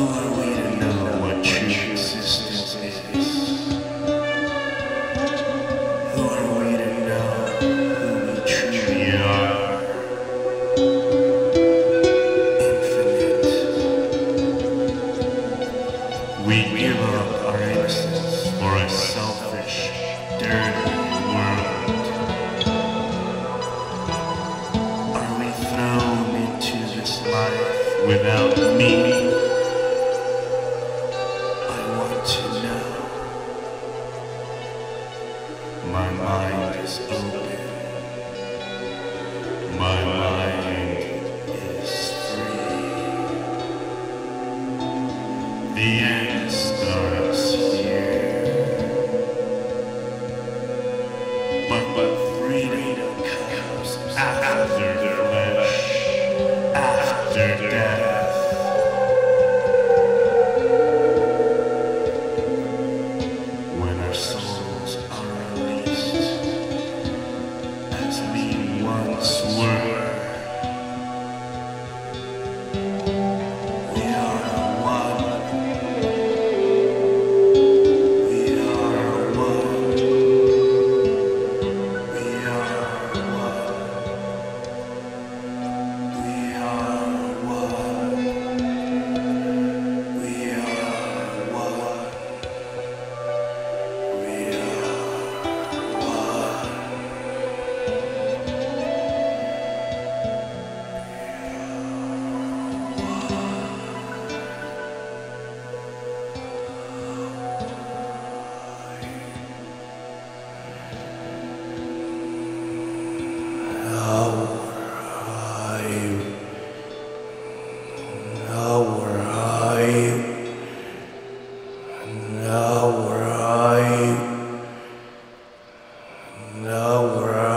Now we're